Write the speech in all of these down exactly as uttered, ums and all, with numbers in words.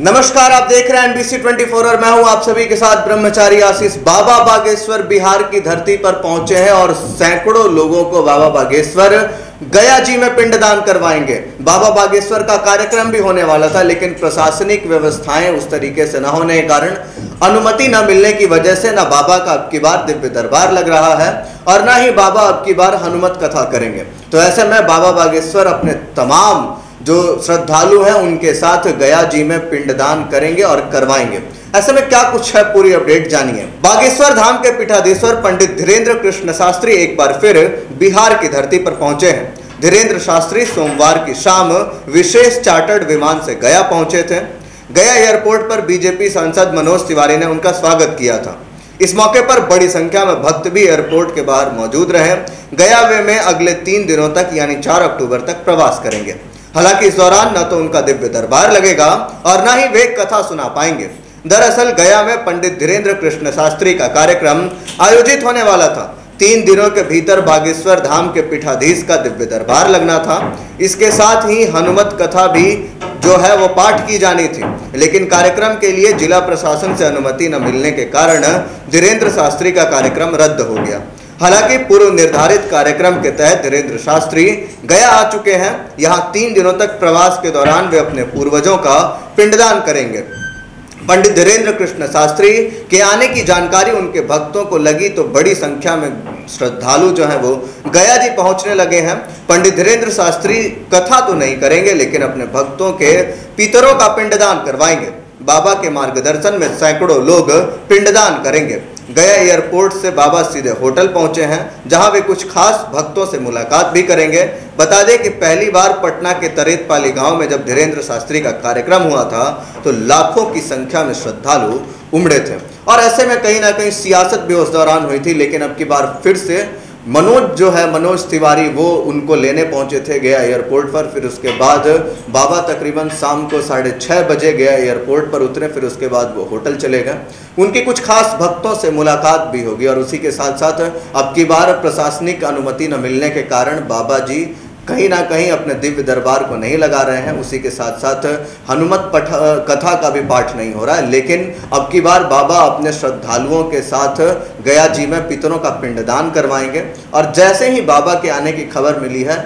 नमस्कार, आप देख रहे हैं एनबीसी चौबीस और मैं हूं आप सभी के साथ ब्रह्मचारी आशीष। बाबा बागेश्वर बिहार की धरती पर पहुंचे हैं और सैकड़ों लोगों को बाबा बागेश्वर गया जी में पिंडदान करवाएंगे। बाबा बागेश्वर का कार्यक्रम भी होने वाला था, लेकिन प्रशासनिक व्यवस्थाएं उस तरीके से न होने के कारण, अनुमति न मिलने की वजह से न बाबा का अब की बार दिव्य दरबार लग रहा है और न ही बाबा अब की बार हनुमत कथा करेंगे। तो ऐसे में बाबा बागेश्वर अपने तमाम जो श्रद्धालु हैं उनके साथ गया जी में पिंडदान करेंगे और करवाएंगे। ऐसे में क्या कुछ है, पूरी अपडेट जानिए। बागेश्वर धाम के पीठाधीश्वर पंडित धीरेन्द्र कृष्ण शास्त्री एक बार फिर बिहार की धरती पर पहुंचे हैं। धीरेन्द्र शास्त्री सोमवार की शाम विशेष चार्टर्ड विमान से गया पहुंचे थे। गया एयरपोर्ट पर बीजेपी सांसद मनोज तिवारी ने उनका स्वागत किया था। इस मौके पर बड़ी संख्या में भक्त भी एयरपोर्ट के बाहर मौजूद रहे। गया वे में अगले तीन दिनों तक यानी चार अक्टूबर तक प्रवास करेंगे। हालांकि इस दौरान न तो उनका दिव्य दरबार लगेगा और न ही वे कथा सुना पाएंगे। दरअसल गया में पंडित धीरेन्द्र कृष्ण शास्त्री का कार्यक्रम आयोजित होने वाला था। तीन दिनों के भीतर बागेश्वर धाम के पीठाधीश का दिव्य दरबार लगना था। इसके साथ ही हनुमत कथा भी जो है वो पाठ की जानी थी, लेकिन कार्यक्रम के लिए जिला प्रशासन से अनुमति न मिलने के कारण धीरेन्द्र शास्त्री का कार्यक्रम रद्द हो गया। हालांकि पूर्व निर्धारित कार्यक्रम के तहत धीरेन्द्र शास्त्री गया आ चुके हैं। यहाँ तीन दिनों तक प्रवास के दौरान वे अपने पूर्वजों का पिंडदान करेंगे। पंडित धीरेन्द्र कृष्ण शास्त्री के आने की जानकारी उनके भक्तों को लगी तो बड़ी संख्या में श्रद्धालु जो हैं वो गया जी पहुँचने लगे हैं। पंडित धीरेन्द्र शास्त्री कथा तो नहीं करेंगे, लेकिन अपने भक्तों के पितरों का पिंडदान करवाएंगे। बाबा के मार्गदर्शन में सैकड़ों लोग पिंडदान करेंगे। गया एयरपोर्ट से बाबा सीधे होटल पहुंचे हैं, जहां वे कुछ खास भक्तों से मुलाकात भी करेंगे। बता दें कि पहली बार पटना के तरेतपाली गांव में जब धीरेन्द्र शास्त्री का कार्यक्रम हुआ था तो लाखों की संख्या में श्रद्धालु उमड़े थे और ऐसे में कहीं ना कहीं सियासत भी उस दौरान हुई थी। लेकिन अब की बार फिर से मनोज जो है मनोज तिवारी वो उनको लेने पहुंचे थे गया एयरपोर्ट पर। फिर उसके बाद बाबा तकरीबन शाम को साढ़े छः बजे गया एयरपोर्ट पर उतरे। फिर उसके बाद वो होटल चले गए। उनके कुछ खास भक्तों से मुलाकात भी होगी और उसी के साथ साथ अब की बार प्रशासनिक अनुमति न मिलने के कारण बाबा जी कहीं ना कहीं अपने दिव्य दरबार को नहीं लगा रहे हैं। उसी के साथ साथ हनुमत पठ कथा का भी पाठ नहीं हो रहा है। लेकिन अब की बार बाबा अपने श्रद्धालुओं के साथ गया जी में पितरों का पिंडदान करवाएंगे और जैसे ही बाबा के आने की खबर मिली है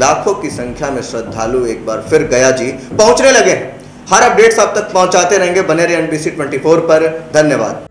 लाखों की संख्या में श्रद्धालु एक बार फिर गया जी पहुंचने लगे हैं। हर अपडेट्स आप तक पहुंचाते रहेंगे। बने रहे एनबीसी चौबीस पर। धन्यवाद।